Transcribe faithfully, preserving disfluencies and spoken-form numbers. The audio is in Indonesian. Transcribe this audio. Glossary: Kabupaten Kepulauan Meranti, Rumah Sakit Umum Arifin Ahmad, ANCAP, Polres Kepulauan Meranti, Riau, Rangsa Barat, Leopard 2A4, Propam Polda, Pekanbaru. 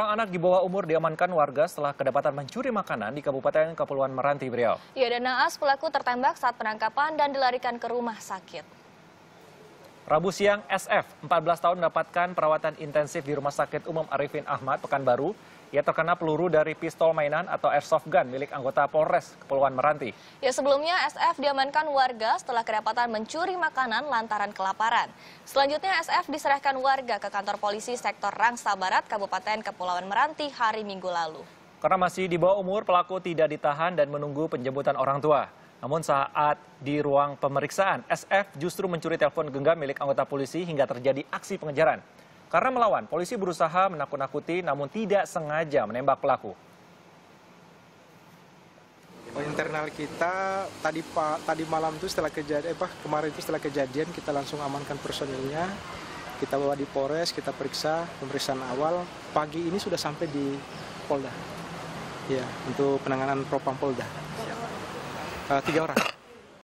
Seorang anak di bawah umur diamankan warga setelah kedapatan mencuri makanan di Kabupaten Kepulauan Meranti, Riau. Ya, dan naas pelaku tertembak saat penangkapan dan dilarikan ke rumah sakit. Rabu siang, S F, empat belas tahun, mendapatkan perawatan intensif di Rumah Sakit Umum Arifin Ahmad, Pekanbaru. Ia terkena peluru dari pistol mainan atau airsoft gun milik anggota Polres Kepulauan Meranti. Ya, sebelumnya S F diamankan warga setelah kedapatan mencuri makanan lantaran kelaparan. Selanjutnya S F diserahkan warga ke kantor polisi sektor Rangsa Barat, Kabupaten Kepulauan Meranti hari Minggu lalu. Karena masih di bawah umur, pelaku tidak ditahan dan menunggu penjemputan orang tua. Namun saat di ruang pemeriksaan, S F justru mencuri telepon genggam milik anggota polisi hingga terjadi aksi pengejaran. Karena melawan, polisi berusaha menakut-nakuti namun tidak sengaja menembak pelaku. Internal kita tadi tadi malam itu setelah kejadian, eh, bah, kemarin itu setelah kejadian kita langsung amankan personilnya. Kita bawa di Polres, kita periksa, pemeriksaan awal. Pagi ini sudah sampai di Polda. Ya, untuk penanganan Propam Polda. Uh, tiga orang.